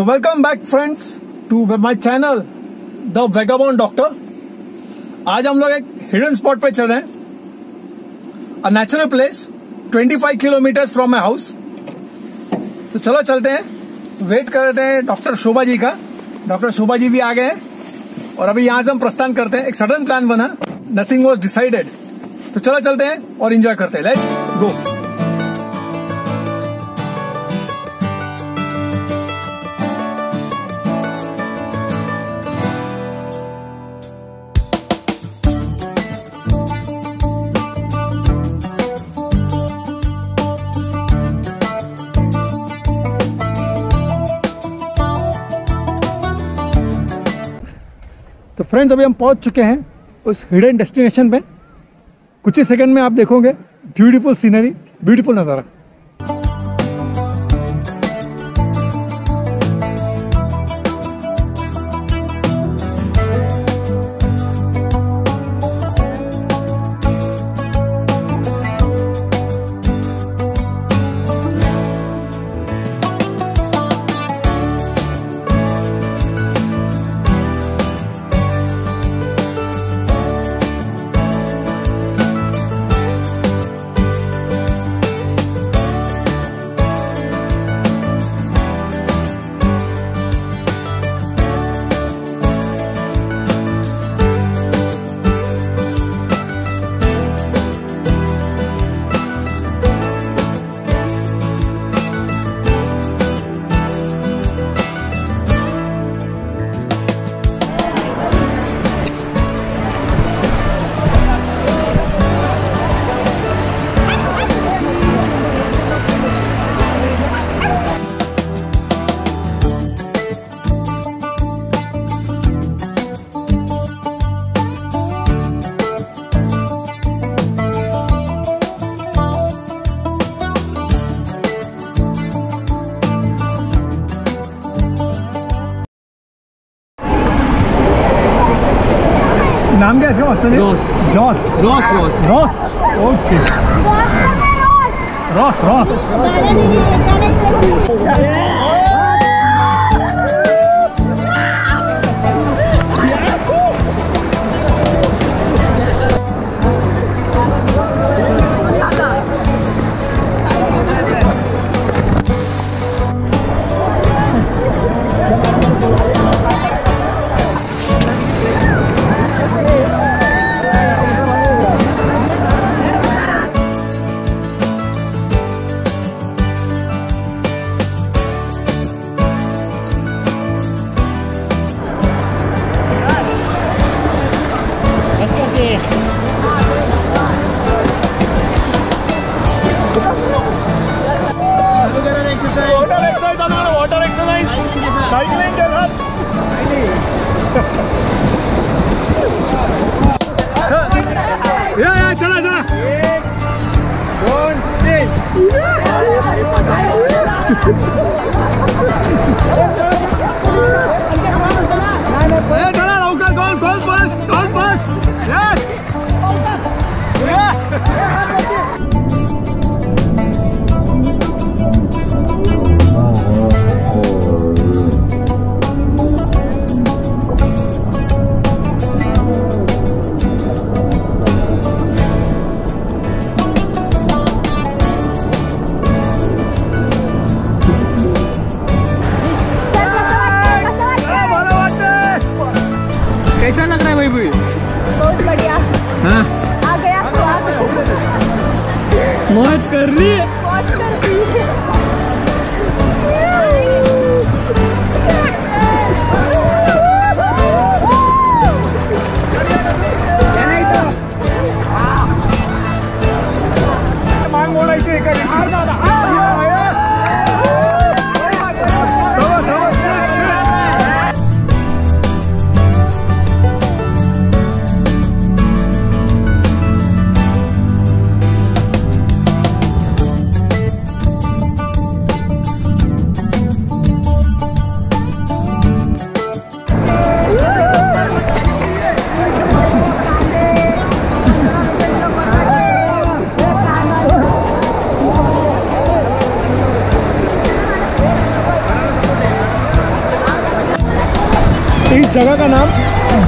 So welcome back friends to my channel The Vagabond Doctor। आज हम लोग एक हिडन स्पॉट पे चल रहे हैं, a natural place 25 kilometre from my house. तो चलो चलते हैं, वेट कर रहे थे डॉक्टर शोभा जी का। डॉक्टर शोभा जी भी आ गए हैं और अभी यहाँ से हम प्रस्थान करते हैं। एक सडन प्लान बना, नथिंग वॉज डिसाइडेड। तो चलो चलते हैं और एंजॉय करते हैं, लेट्स गो। तो फ्रेंड्स अभी हम पहुंच चुके हैं उस हिडन डेस्टिनेशन पे। कुछ ही सेकंड में आप देखोगे ब्यूटीफुल सीनरी, ब्यूटीफुल नज़ारा। नाम क्या है इसका? व्हाट्सएप रोस जॉस रोस रोस रोस ओके रोस रोस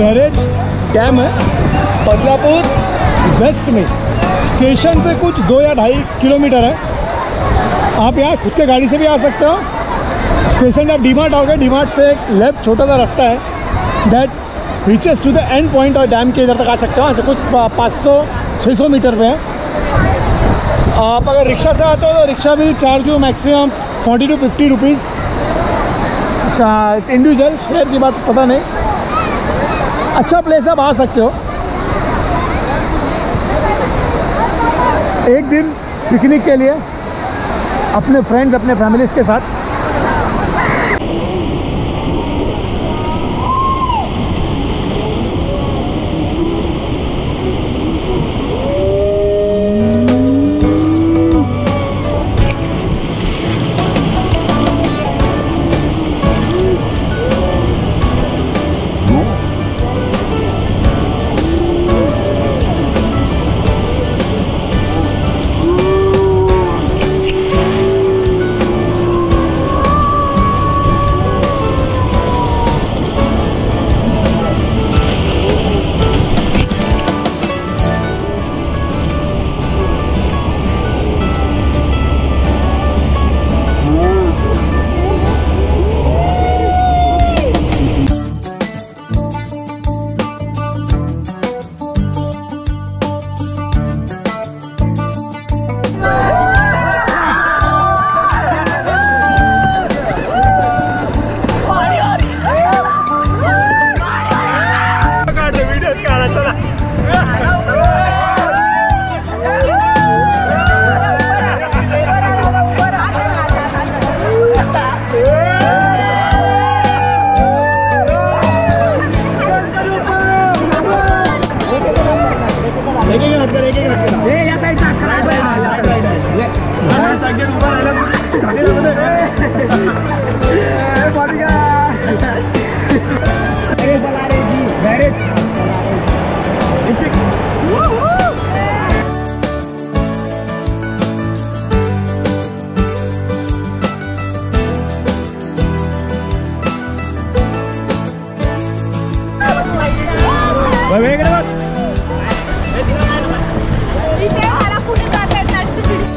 बैरेज डैम है पदलापुर वेस्ट में। स्टेशन से कुछ 2 या ढाई किलोमीटर है। आप यहाँ खुद के गाड़ी से भी आ सकते हो। स्टेशन जब डी मार्ट आओगे, डी मार्ट से एक लेफ्ट छोटा सा रास्ता है that reaches to the end point और डैम के इधर तक आ सकते हो। ऐसे कुछ 500-600 मीटर पे है। आप अगर रिक्शा से आते हो तो रिक्शा भी चार्ज हो maximum 40 to 50 rupees individual. Share की बात पता नहीं। अच्छा प्लेस आप आ सकते हो। एक दिन पिकनिक के लिए अपने फ्रेंड्स अपने फैमिलीज़ के साथ।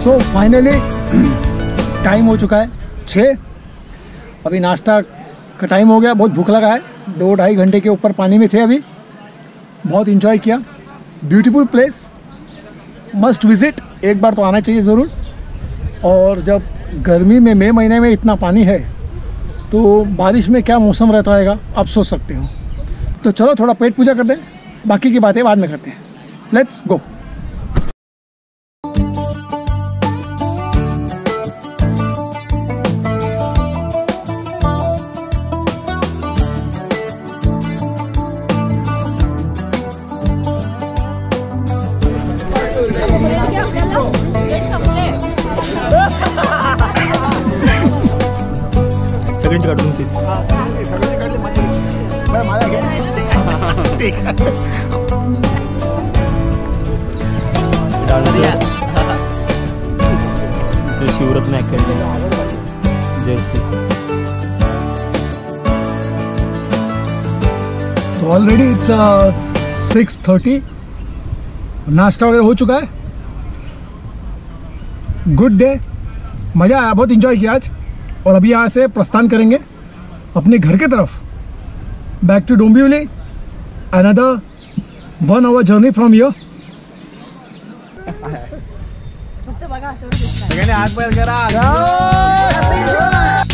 So फाइनली टाइम हो चुका है 6। अभी नाश्ता का टाइम हो गया। बहुत भूख लगा है। 2-ढाई घंटे के ऊपर पानी में थे अभी। बहुत इन्जॉय किया। Beautiful place, must visit. एक बार तो आना चाहिए ज़रूर। और जब गर्मी में मई महीने में इतना पानी है तो बारिश में क्या मौसम रहता है आप सोच सकते हो। तो चलो थोड़ा पेट पूजा कर दें, बाकी की बातें बाद में करते हैं। लेट्स गो। शिवरत में जैसे तो ऑलरेडी इट्स 6:30। नाश्ता वगैरह हो चुका है। गुड डे, मज़ा आया, बहुत इंजॉय किया आज। और अभी यहाँ से प्रस्थान करेंगे अपने घर के तरफ, back to Dombivli. Another 1 hour journey from here. आग पर करा